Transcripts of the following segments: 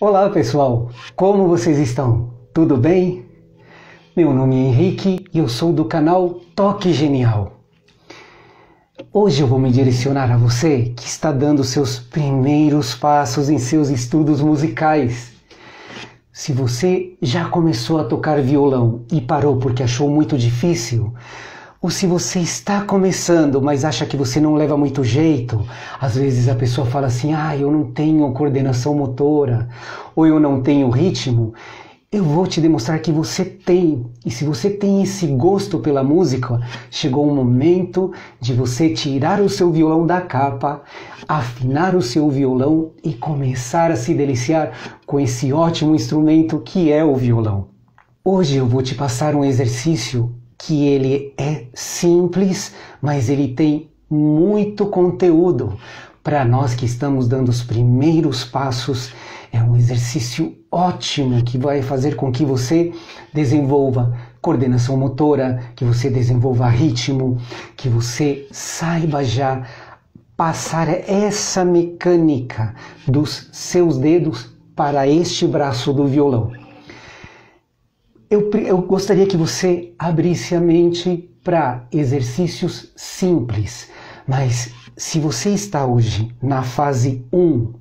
Olá pessoal, como vocês estão? Tudo bem? Meu nome é Henrique e eu sou do canal Toque Genial. Hoje eu vou me direcionar a você que está dando seus primeiros passos em seus estudos musicais. Se você já começou a tocar violão e parou porque achou muito difícil, ou se você está começando, mas acha que você não leva muito jeito, às vezes a pessoa fala assim, eu não tenho coordenação motora, ou eu não tenho ritmo, eu vou te demonstrar que você tem. E se você tem esse gosto pela música, chegou o momento de você tirar o seu violão da capa, afinar o seu violão e começar a se deliciar com esse ótimo instrumento que é o violão. Hoje eu vou te passar um exercício que ele é simples, mas ele tem muito conteúdo. Para nós que estamos dando os primeiros passos, é um exercício ótimo que vai fazer com que você desenvolva coordenação motora, que você desenvolva ritmo, que você saiba já passar essa mecânica dos seus dedos para este braço do violão. Eu gostaria que você abrisse a mente para exercícios simples, mas se você está hoje na fase 1,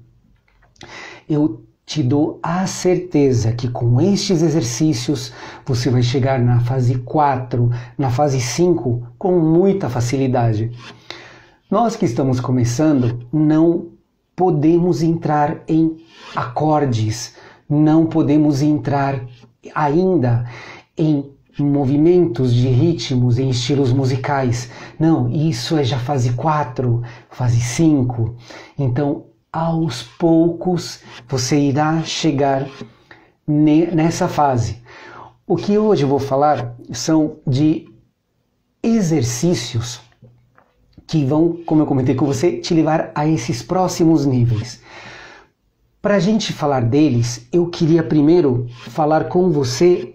eu te dou a certeza que com estes exercícios você vai chegar na fase 4, na fase 5 com muita facilidade. Nós que estamos começando não podemos entrar em acordes, não podemos entrar ainda em movimentos de ritmos, em estilos musicais. Não, isso é já fase 4, fase 5. Então, aos poucos, você irá chegar nessa fase. O que hoje eu vou falar são de exercícios que vão, como eu comentei com você, te levar a esses próximos níveis. Para a gente falar deles, eu queria primeiro falar com você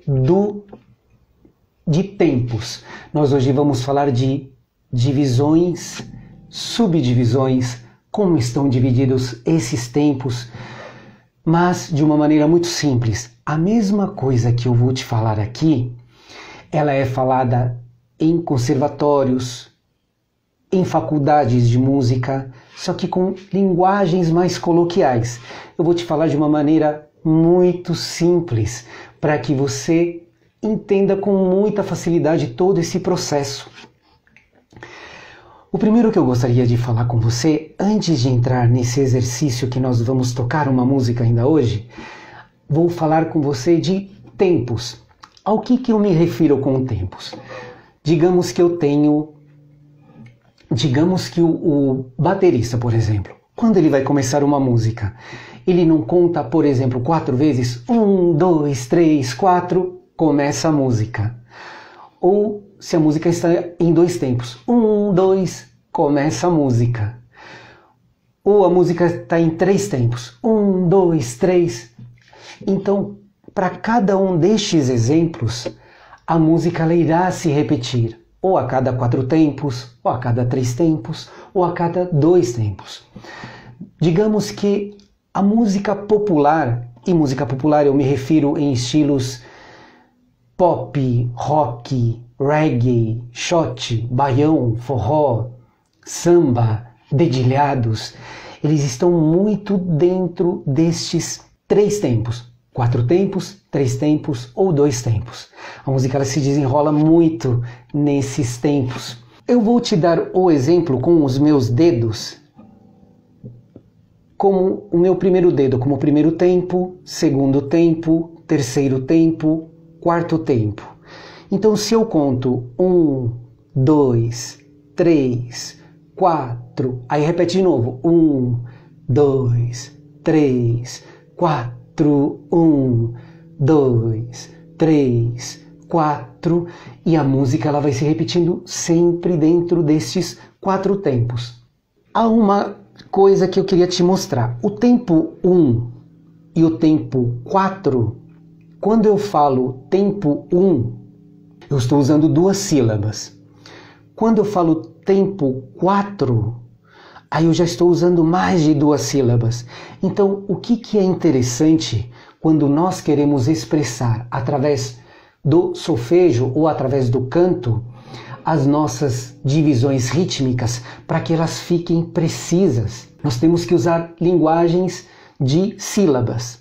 de tempos. Nós hoje vamos falar de divisões, subdivisões, como estão divididos esses tempos, mas de uma maneira muito simples. A mesma coisa que eu vou te falar aqui, ela é falada em conservatórios, em faculdades de música, só que com linguagens mais coloquiais. Eu vou te falar de uma maneira muito simples, para que você entenda com muita facilidade todo esse processo. O primeiro que eu gostaria de falar com você, antes de entrar nesse exercício que nós vamos tocar uma música ainda hoje, vou falar com você de tempos. Ao que eu me refiro com tempos? Digamos que o baterista, por exemplo, quando ele vai começar uma música, ele não conta, por exemplo, 4 vezes, 1, 2, 3, 4, começa a música. Ou se a música está em 2 tempos, 1, 2, começa a música. Ou a música está em 3 tempos, 1, 2, 3. Então, para cada um destes exemplos, a música ela irá se repetir. Ou a cada 4 tempos, ou a cada 3 tempos, ou a cada 2 tempos. Digamos que a música popular, e música popular eu me refiro em estilos pop, rock, reggae, shot, baião, forró, samba, dedilhados, eles estão muito dentro destes 3 tempos. 4 tempos, 3 tempos ou 2 tempos. A música ela se desenrola muito nesses tempos. Eu vou te dar o exemplo com os meus dedos, como o meu primeiro dedo, como primeiro tempo, segundo tempo, terceiro tempo, quarto tempo. Então se eu conto 1, 2, 3, 4, aí repete de novo, 1, 2, 3, 4. 1, 2, 3, 4 e a música ela vai se repetindo sempre dentro destes 4 tempos. Há uma coisa que eu queria te mostrar. O tempo 1 e o tempo 4, quando eu falo tempo 1, eu estou usando 2 sílabas. Quando eu falo tempo 4, aí eu já estou usando mais de 2 sílabas. Então, o que é interessante quando nós queremos expressar através do solfejo ou através do canto as nossas divisões rítmicas para que elas fiquem precisas? Nós temos que usar linguagens de sílabas.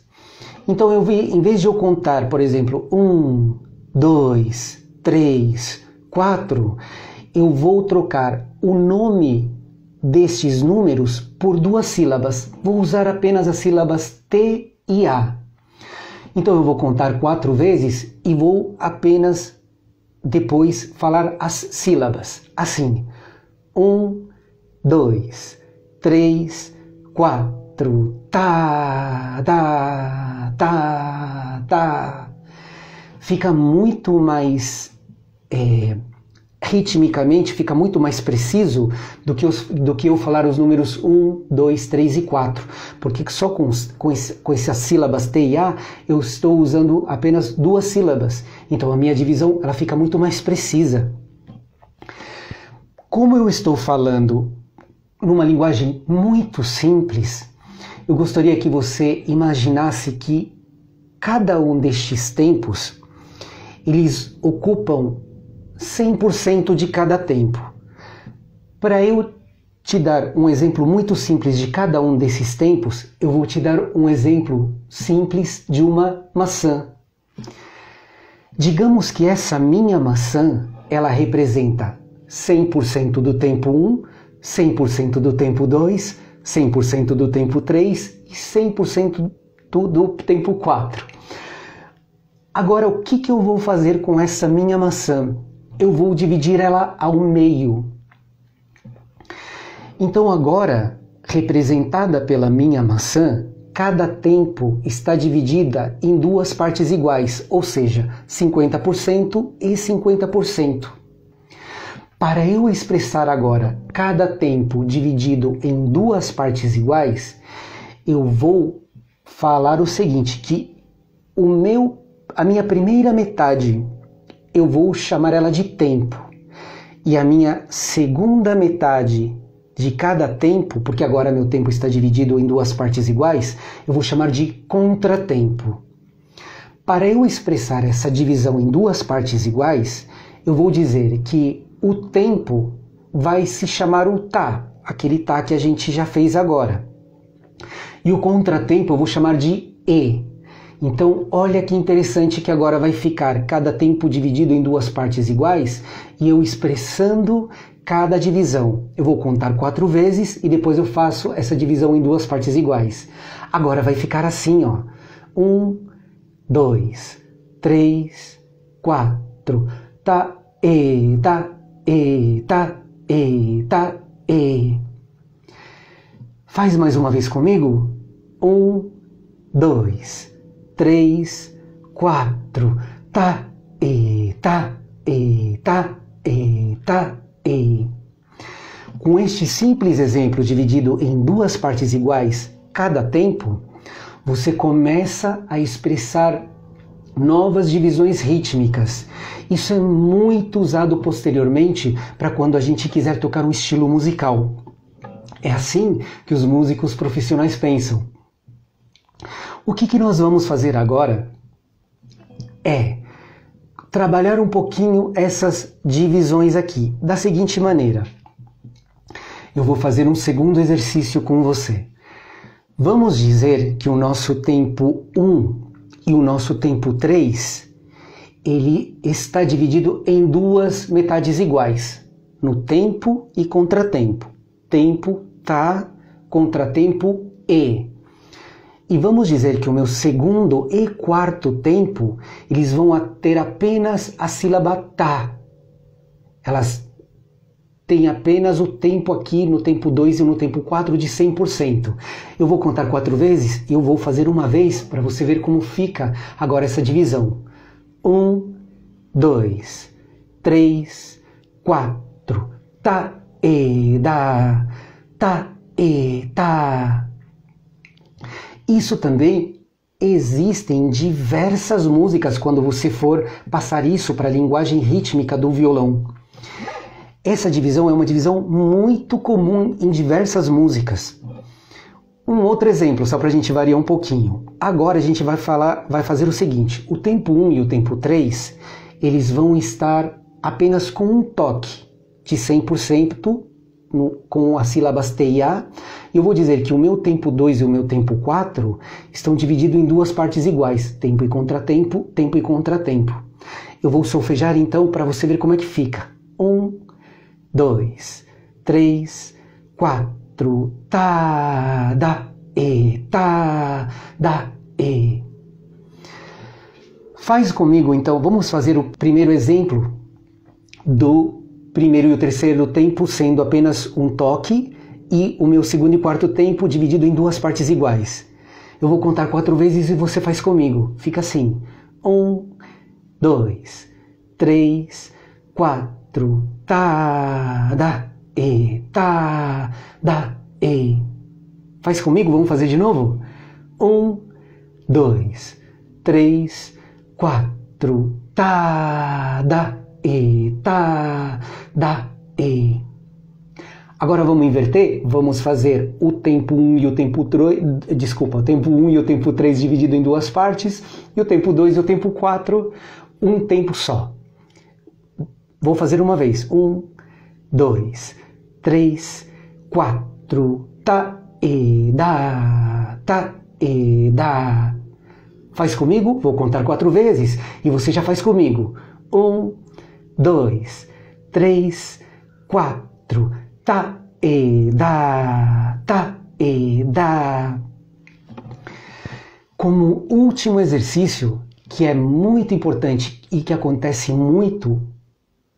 Então, em vez de eu contar, por exemplo, 1, 2, 3, 4, eu vou trocar o nome destes números por 2 sílabas. Vou usar apenas as sílabas T e A. Então eu vou contar 4 vezes e vou apenas depois falar as sílabas. Assim, 1, 2, 3, 4, tá, tá, tá, tá. Fica muito mais... ritmicamente fica muito mais preciso do que eu falar os números 1, 2, 3 e 4, porque só com essas sílabas T e A eu estou usando apenas 2 sílabas, então a minha divisão ela fica muito mais precisa. Como eu estou falando numa linguagem muito simples, eu gostaria que você imaginasse que cada um destes tempos eles ocupam 100% de cada tempo. Para eu te dar um exemplo muito simples de cada um desses tempos, eu vou te dar um exemplo simples de uma maçã. Digamos que essa minha maçã, ela representa 100% do tempo 1, 100% do tempo 2, 100% do tempo 3 e 100% do tempo 4. Agora, o que eu vou fazer com essa minha maçã? Eu vou dividir ela ao meio. Então agora, representada pela minha maçã, cada tempo está dividida em 2 partes iguais, ou seja, 50% e 50%. Para eu expressar agora cada tempo dividido em 2 partes iguais, eu vou falar o seguinte, que a minha primeira metade eu vou chamar ela de tempo, e a minha segunda metade de cada tempo, porque agora meu tempo está dividido em 2 partes iguais, eu vou chamar de contratempo. Para eu expressar essa divisão em 2 partes iguais, eu vou dizer que o tempo vai se chamar o tá, aquele tá que a gente já fez agora, e o contratempo eu vou chamar de e. Então, olha que interessante que agora vai ficar cada tempo dividido em 2 partes iguais e eu expressando cada divisão. Eu vou contar 4 vezes e depois eu faço essa divisão em 2 partes iguais. Agora vai ficar assim, ó. 1, 2, 3, 4. Tá, e, tá, e, tá, e, tá, e. Faz mais uma vez comigo. 1, 2, 3, 4, tá, e, tá, e, tá, e, tá, e. Com este simples exemplo dividido em 2 partes iguais cada tempo, você começa a expressar novas divisões rítmicas. Isso é muito usado posteriormente para quando a gente quiser tocar um estilo musical. É assim que os músicos profissionais pensam. O que nós vamos fazer agora é trabalhar um pouquinho essas divisões aqui, da seguinte maneira. Eu vou fazer um segundo exercício com você. Vamos dizer que o nosso tempo 1 e o nosso tempo 3, ele está dividido em 2 metades iguais, no tempo e contratempo. Tempo, tá, contratempo, e. E vamos dizer que o meu segundo e quarto tempo, eles vão ter apenas a sílaba tá. Elas têm apenas o tempo aqui no tempo 2 e no tempo 4 de 100%. Eu vou contar 4 vezes e eu vou fazer uma vez para você ver como fica agora essa divisão. 1, 2, 3, 4. Tá, e, dá. Tá, e, tá. Isso também existe em diversas músicas quando você for passar isso para a linguagem rítmica do violão. Essa divisão é uma divisão muito comum em diversas músicas. Um outro exemplo, só para a gente variar um pouquinho. Agora a gente vai fazer o seguinte, o tempo 1 e o tempo 3, eles vão estar apenas com um toque de 100% com as sílabas T e A. Eu vou dizer que o meu tempo 2 e o meu tempo 4 estão divididos em duas partes iguais, tempo e contratempo, tempo e contratempo. Eu vou solfejar então para você ver como é que fica. 1, 2, 3, 4, tá, da, e. Faz comigo então, vamos fazer o primeiro exemplo do primeiro e o terceiro tempo sendo apenas um toque e o meu segundo e quarto tempo dividido em duas partes iguais. Eu vou contar 4 vezes e você faz comigo. Fica assim: 1, 2, 3, 4, tá, da, e, tá, da, e. Faz comigo, vamos fazer de novo? 1, 2, 3, 4, tá, da, e, tá, da, e. Agora vamos inverter? Vamos fazer o tempo 1 e o tempo 3, desculpa, o tempo 1 e o tempo 3 dividido em duas partes, e o tempo 2 e o tempo 4, um tempo só. Vou fazer uma vez. 1, 2, 3, 4. Tá e dá. Tá e dá. Faz comigo. Vou contar 4 vezes. E você já faz comigo. 1, 2, 3, 4. Tá e dá. Tá e dá. Como último exercício, que é muito importante e que acontece muito,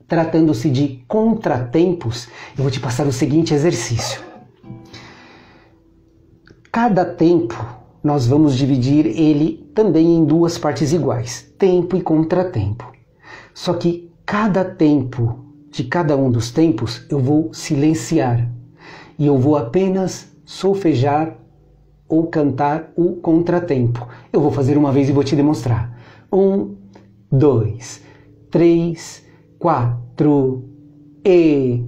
tratando-se de contratempos, eu vou te passar o seguinte exercício. Cada tempo nós vamos dividir ele também em duas partes iguais, tempo e contratempo. Só que cada tempo de cada um dos tempos eu vou silenciar e eu vou apenas solfejar ou cantar o contratempo. Eu vou fazer uma vez e vou te demonstrar. 1, 2, 3, 4. E.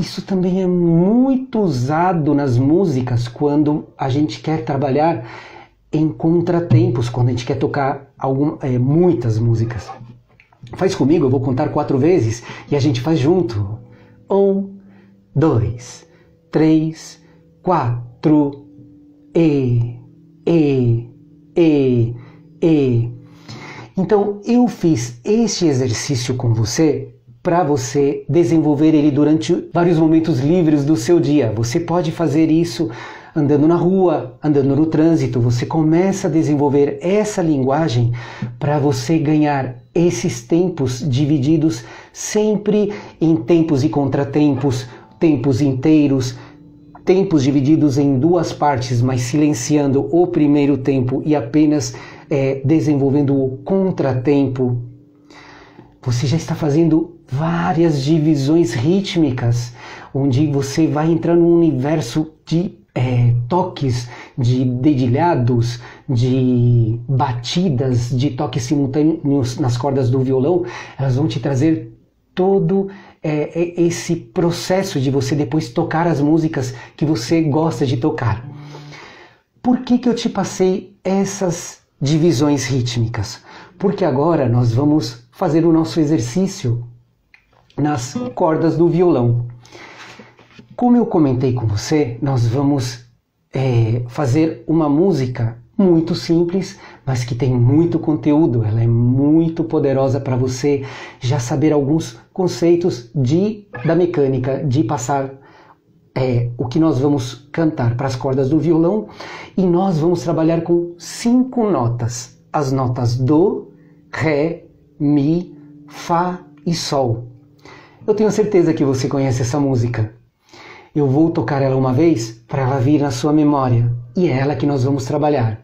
Isso também é muito usado nas músicas quando a gente quer trabalhar em contratempos, quando a gente quer tocar muitas músicas. Faz comigo, eu vou contar 4 vezes e a gente faz junto. 1, 2, 3, 4. E. Então, eu fiz este exercício com você para você desenvolver ele durante vários momentos livres do seu dia. Você pode fazer isso andando na rua, andando no trânsito. Você começa a desenvolver essa linguagem para você ganhar esses tempos divididos sempre em tempos e contratempos, tempos inteiros, tempos divididos em duas partes, mas silenciando o primeiro tempo e apenas desenvolvendo o contratempo. Você já está fazendo várias divisões rítmicas, onde você vai entrar num universo de toques, de dedilhados, de batidas, de toques simultâneos nas cordas do violão. Elas vão te trazer todo esse processo de você depois tocar as músicas que você gosta de tocar. Por que que eu te passei essas divisões rítmicas? Porque agora nós vamos fazer o nosso exercício nas cordas do violão. Como eu comentei com você, nós vamos fazer uma música muito simples, mas que tem muito conteúdo. Ela é muito poderosa para você já saber alguns conceitos da mecânica, de passar o que nós vamos cantar para as cordas do violão, e nós vamos trabalhar com 5 notas. As notas do, ré, mi, fá e sol. Eu tenho certeza que você conhece essa música. Eu vou tocar ela uma vez para ela vir na sua memória, e é ela que nós vamos trabalhar.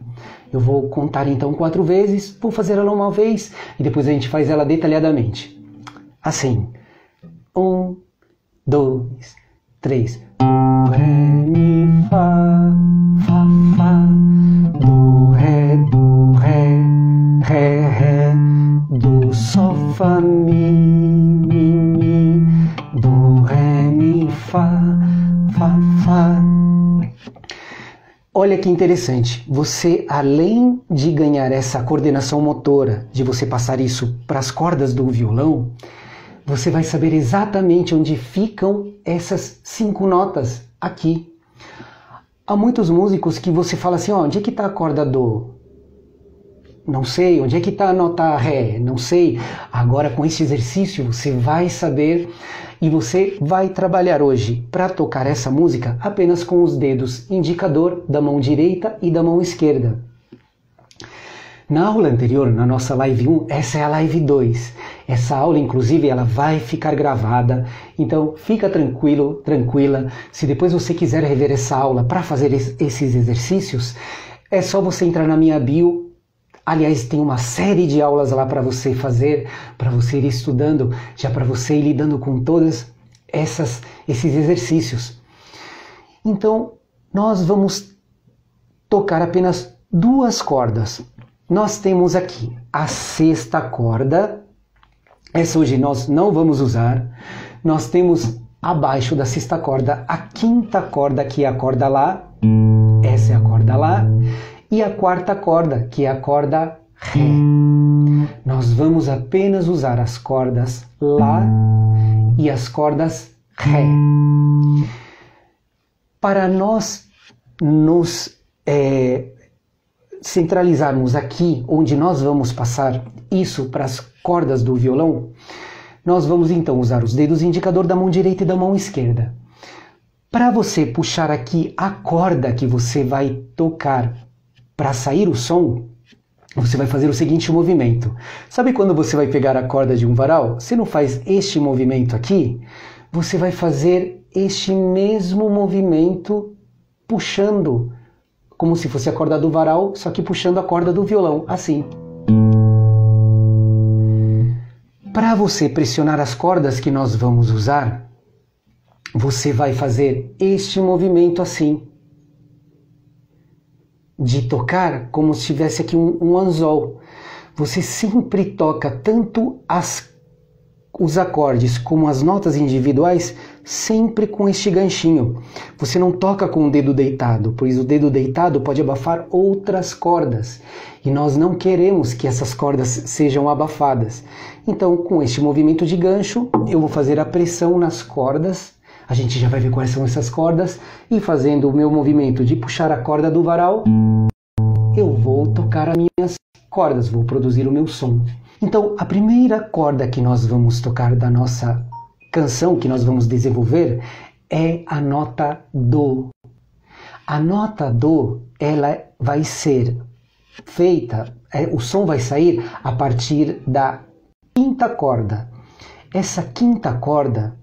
Eu vou contar então 4 vezes, vou fazer ela uma vez e depois a gente faz ela detalhadamente. Assim. 1, 2, 3. Do, ré, mi, fá, fá, fá. Do, ré, ré, ré. Do, sol, Olha que interessante, você além de ganhar essa coordenação motora, de você passar isso para as cordas do violão, você vai saber exatamente onde ficam essas 5 notas aqui. Há muitos músicos que você fala assim, ó, onde é que está a corda do? Não sei, onde é que está a nota ré? Não sei. Agora com esse exercício você vai saber e você vai trabalhar hoje para tocar essa música apenas com os dedos indicador da mão direita e da mão esquerda. Na aula anterior, na nossa live 1, essa é a live 2. Essa aula, inclusive, ela vai ficar gravada. Então, fica tranquilo, tranquila. Se depois você quiser rever essa aula para fazer esses exercícios, é só você entrar na minha bio. Aliás, tem uma série de aulas lá para você fazer, para você ir estudando, já para você ir lidando com todas esses exercícios. Então, nós vamos tocar apenas 2 cordas. Nós temos aqui a 6ª corda, essa hoje nós não vamos usar. Nós temos abaixo da 6ª corda a 5ª corda, que é a corda Lá, essa é a corda Lá, e a 4ª corda, que é a corda Ré. Nós vamos apenas usar as cordas Lá e as cordas Ré. Para nós nos centralizarmos aqui, onde nós vamos passar isso para as cordas do violão, nós vamos então usar os dedos indicador da mão direita e da mão esquerda. Para você puxar aqui a corda que você vai tocar para sair o som, você vai fazer o seguinte movimento. Sabe quando você vai pegar a corda de um varal? Você não faz este movimento aqui? Você vai fazer este mesmo movimento puxando, como se fosse a corda do varal, só que puxando a corda do violão, assim. Para você pressionar as cordas que nós vamos usar, você vai fazer este movimento assim, de tocar como se tivesse aqui um anzol. Você sempre toca tanto os acordes como as notas individuais sempre com este ganchinho. Você não toca com o dedo deitado, pois o dedo deitado pode abafar outras cordas e nós não queremos que essas cordas sejam abafadas. Então, com este movimento de gancho, eu vou fazer a pressão nas cordas. A gente já vai ver quais são essas cordas e fazendo o meu movimento de puxar a corda do varal, eu vou tocar as minhas cordas, vou produzir o meu som. Então, a primeira corda que nós vamos tocar da nossa canção, que nós vamos desenvolver, é a nota Dó. A nota Dó, ela vai ser feita, o som vai sair a partir da 5ª corda. Essa 5ª corda,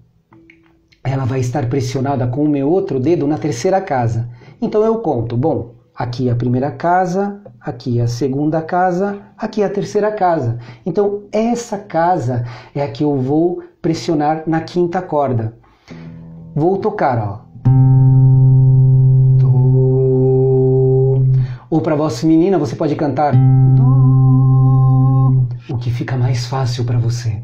ela vai estar pressionada com o meu outro dedo na 3ª casa. Então eu conto, bom, aqui é a 1ª casa, aqui é a 2ª casa, aqui é a 3ª casa. Então essa casa é a que eu vou pressionar na 5ª corda. Vou tocar, ó. Dó. Ou para voz menina você pode cantar Dó, o que fica mais fácil para você.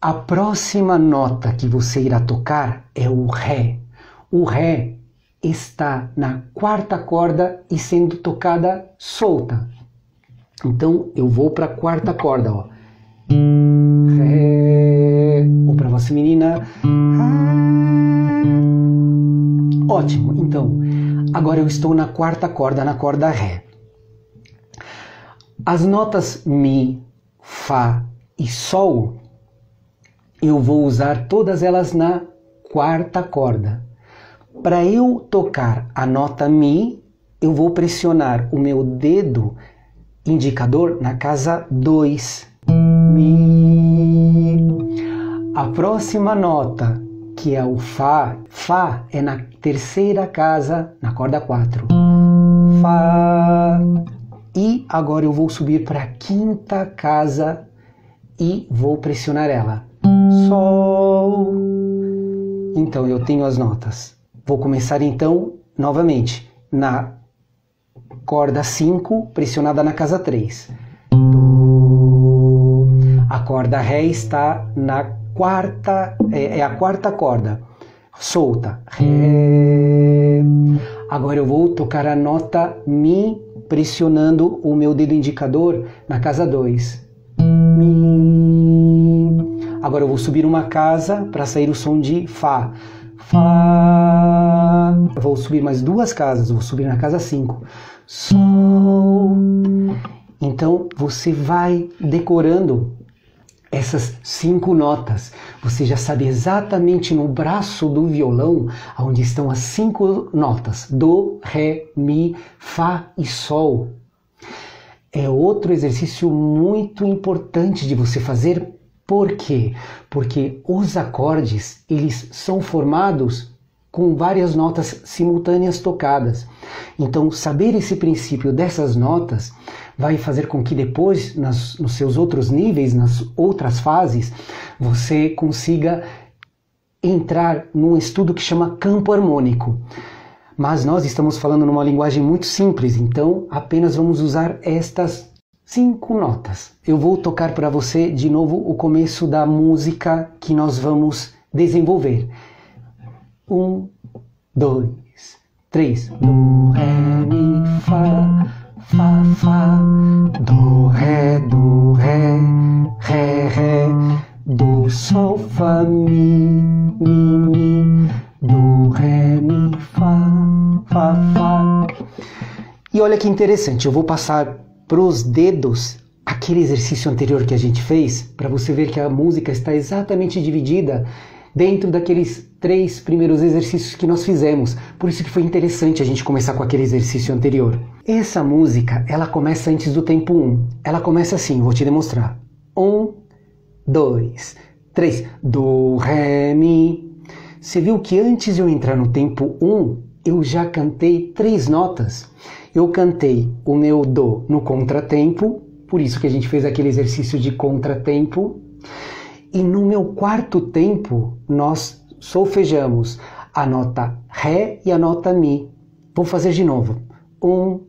A próxima nota que você irá tocar é o Ré. O Ré está na 4ª corda e sendo tocada solta. Então eu vou para a 4ª corda, ó. Ré, ou para voz feminina. Ótimo, então agora eu estou na 4ª corda, na corda Ré. As notas Mi, Fá e Sol, eu vou usar todas elas na 4ª corda. Para eu tocar a nota Mi, eu vou pressionar o meu dedo indicador na casa 2. Mi. A próxima nota, que é o Fá. Fá é na 3ª casa, na corda 4. Fá. E agora eu vou subir para a 5ª casa e vou pressionar ela. Sol. Então eu tenho as notas. Vou começar então, novamente, na corda 5, pressionada na casa 3. Dó. A corda Ré está na 4ª, é a 4ª corda. solta, Ré. Agora eu vou tocar a nota Mi pressionando o meu dedo indicador na casa 2. Mi. Agora eu vou subir uma casa para sair o som de Fá. Fá. Eu vou subir mais duas casas, vou subir na casa 5. Sol. Então você vai decorando essas 5 notas. Você já sabe exatamente no braço do violão onde estão as 5 notas. Dó, Ré, Mi, Fá e Sol. É outro exercício muito importante de você fazer. Por quê? Porque os acordes, eles são formados com várias notas simultâneas tocadas. Então, saber esse princípio dessas notas vai fazer com que depois, nos seus outros níveis, nas outras fases, você consiga entrar num estudo que chama campo harmônico. Mas nós estamos falando numa linguagem muito simples, então apenas vamos usar estas 5 notas. Eu vou tocar para você de novo o começo da música que nós vamos desenvolver. 1, 2, 3. Do, Ré, Mi, Fá, Fá, Fá. Do, Ré, Ré, Ré. Do, Sol, Fá, Mi, Mi, Mi. Do, Ré, Mi, Fá, Fá, Fá. E olha que interessante, eu vou passar pros dedos aquele exercício anterior que a gente fez, para você ver que a música está exatamente dividida dentro daqueles 3 primeiros exercícios que nós fizemos. Por isso que foi interessante a gente começar com aquele exercício anterior. Essa música, ela começa antes do tempo 1. Ela começa assim, vou te demonstrar. 1, 2, 3. Do, Ré, Mi. Você viu que antes de eu entrar no tempo 1, eu já cantei 3 notas. Eu cantei o meu Dó no contratempo, por isso que a gente fez aquele exercício de contratempo. E no meu quarto tempo, nós solfejamos a nota Ré e a nota Mi. Vamos fazer de novo. 1,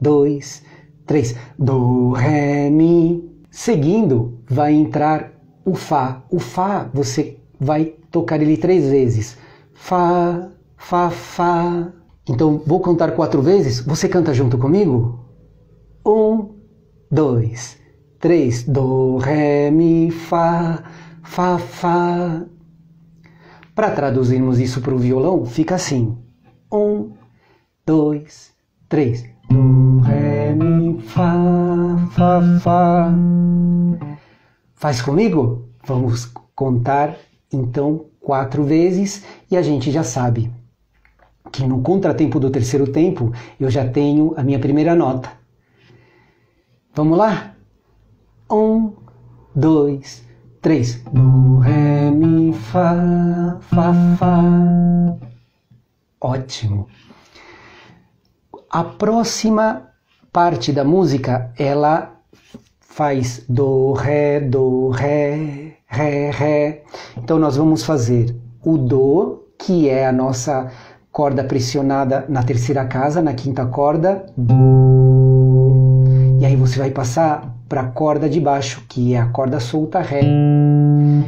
2, 3. Do, Ré, Mi. Seguindo, vai entrar o Fá. O Fá, você vai tocar ele 3 vezes. Fá, Fá, Fá. Então, vou contar 4 vezes. Você canta junto comigo? 1, 2, 3. Do, Ré, Mi, Fá, Fá, Fá. Para traduzirmos isso para o violão, fica assim. 1, 2, 3. Do, Ré, Mi, Fá, Fá, Fá. Faz comigo? Vamos contar, então, 4 vezes e a gente já sabe que no contratempo do terceiro tempo eu já tenho a minha primeira nota. Vamos lá? 1, 2, 3. Do, Ré, Mi, Fá, Fá, Fá. Ótimo! A próxima parte da música, ela faz do, Ré, Ré, Ré. Então nós vamos fazer o Dó, que é a nossa corda pressionada na terceira casa, na quinta corda. Dó. E aí você vai passar para a corda de baixo, que é a corda solta Ré.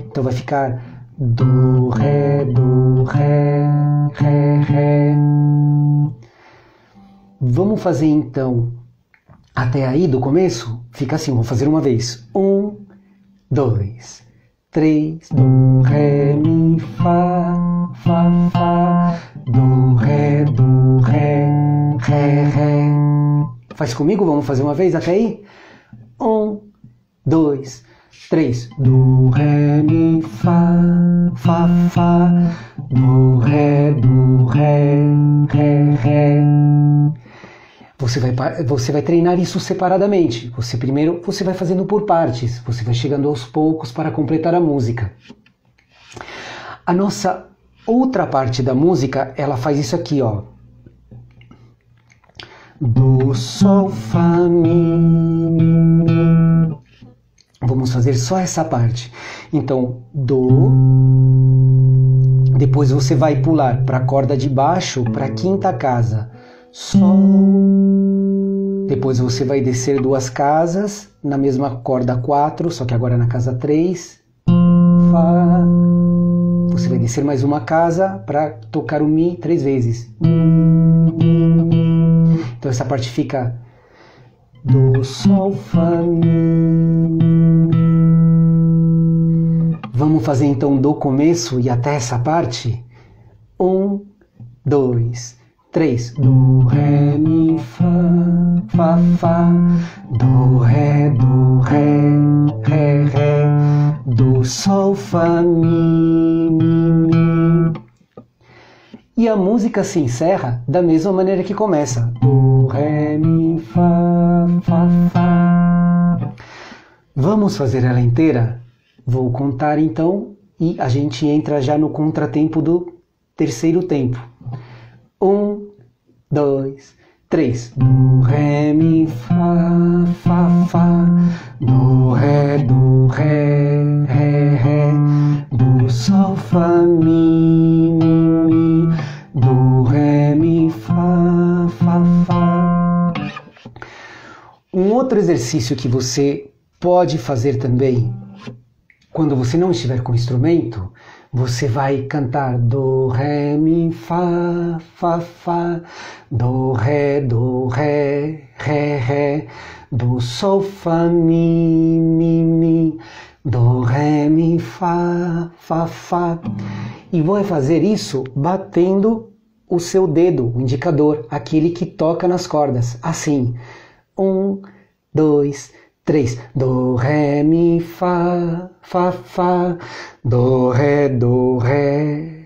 Então vai ficar do, Ré, Ré, Ré. Vamos fazer então até aí do começo? Fica assim, vou fazer uma vez. 1, 2, 3. Do, Ré, Mi, Fá, Fá, Fá. Do, Ré, Ré, Ré. Faz comigo? Vamos fazer uma vez até aí? 1, 2, 3. Do, Ré, Mi, Fá, Fá, Fá. Do, Ré, Ré, Ré. Você vai treinar isso separadamente. Você vai fazendo por partes. Você vai chegando aos poucos para completar a música. A nossa outra parte da música, ela faz isso aqui, ó. Do, Sol, Fá, Mi, Mi. Vamos fazer só essa parte. Então, Dó. Depois você vai pular para a corda de baixo, para a quinta casa. Sol. Depois você vai descer 2 casas, na mesma corda 4, só que agora na casa 3. Fá. Você vai descer mais uma casa para tocar o Mi 3 vezes. Então essa parte fica do Sol, Fá, Mi. Vamos fazer então do começo e até essa parte. 1, 2, 3. Do, Ré, Mi, Fá, Fá, Fá. Do, Ré, Ré, Ré. Do, Sol, Fá, Mi, Mi, Mi. E a música se encerra da mesma maneira que começa. Do, Ré, Mi, Fá, Fá, Fá. Vamos fazer ela inteira? Vou contar então e a gente entra já no contratempo do terceiro tempo. 1, 2, 3. Do, Ré, Mi, Fá, Fá, Fá. Do, Ré, Ré, Ré. Do, Sol, Fá, Mi, Mi, Mi. Do, Ré, Mi, Fá, Fá, Fá. Um outro exercício que você pode fazer também, quando você não estiver com o instrumento, você vai cantar do, Ré, Mi, Fá, Fá, Fá. Do, Ré, Ré, Ré. Do, Sol, Fá, Mi, Mi, Mi. Do, Ré, Mi, Fá, Fá, Fá. E vai fazer isso batendo o seu dedo, o indicador, aquele que toca nas cordas, assim. 1, 2, 3. Do, Ré, Mi, Fá, Fá, Fá. Do, Ré,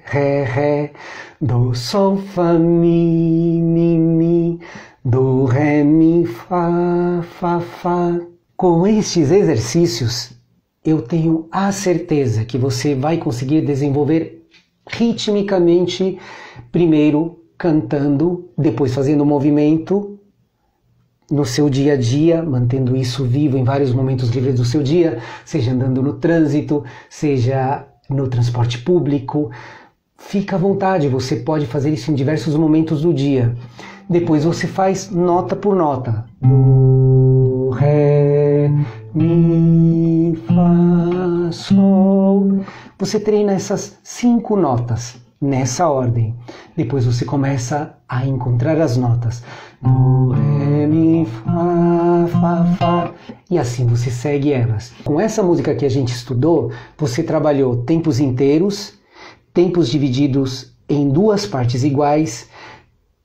Ré, Ré. Do, Sol, Fá, Mi, Mi, Mi. Do, Ré, Mi, Fá, Fá, Fá. Com estes exercícios, eu tenho a certeza que você vai conseguir desenvolver ritmicamente, primeiro cantando, depois fazendo o movimento, no seu dia a dia, mantendo isso vivo em vários momentos livres do seu dia, seja andando no trânsito, seja no transporte público. Fica à vontade, você pode fazer isso em diversos momentos do dia. Depois você faz nota por nota. Do, Ré, Mi, Fá, Sol. Você treina essas 5 notas nessa ordem. Depois você começa a encontrar as notas. Do, Ré, Mi, Fá, Fá, Fá. E assim você segue elas. Com essa música que a gente estudou, você trabalhou tempos inteiros, tempos divididos em duas partes iguais,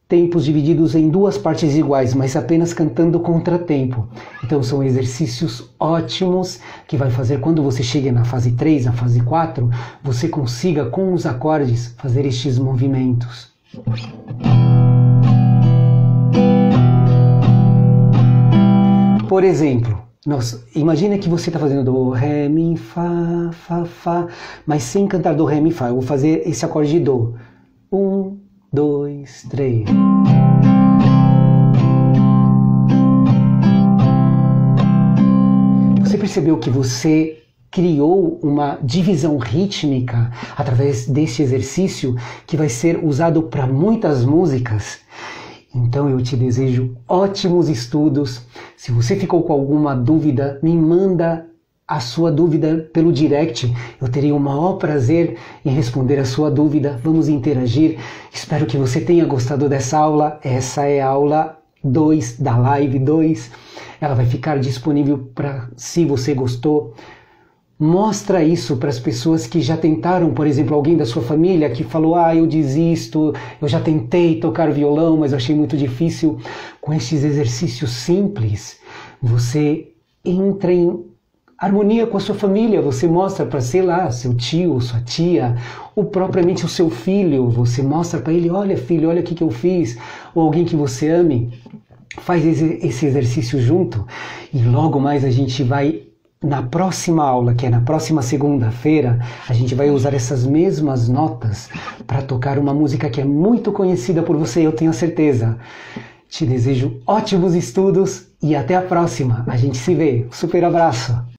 tempos divididos em duas partes iguais, mas apenas cantando contratempo. Então são exercícios ótimos que vai fazer quando você chega na fase 3, na fase 4, você consiga com os acordes fazer estes movimentos. Por exemplo, imagina que você está fazendo do, Ré, Mi, Fá, Fá, Fá, mas sem cantar do, Ré, Mi, Fá. Eu vou fazer esse acorde de Dó. 1, 2, 3. Você percebeu que você criou uma divisão rítmica através deste exercício que vai ser usado para muitas músicas? Então eu te desejo ótimos estudos. Se você ficou com alguma dúvida, me manda a sua dúvida pelo direct. Eu terei o maior prazer em responder a sua dúvida. Vamos interagir. Espero que você tenha gostado dessa aula. Essa é a aula 2 da Live 2. Ela vai ficar disponível para, se você gostou. Mostra isso para as pessoas que já tentaram, por exemplo, alguém da sua família que falou, eu desisto, eu já tentei tocar violão, mas eu achei muito difícil. Com estes exercícios simples, você entra em harmonia com a sua família, você mostra para, sei lá, seu tio, sua tia, ou propriamente o seu filho, você mostra para ele, olha filho, olha o que eu fiz, ou alguém que você ame, faz esse exercício junto, e logo mais a gente vai... Na próxima aula, que é na próxima segunda-feira, a gente vai usar essas mesmas notas para tocar uma música que é muito conhecida por você, eu tenho certeza. Te desejo ótimos estudos e até a próxima. A gente se vê. Super abraço!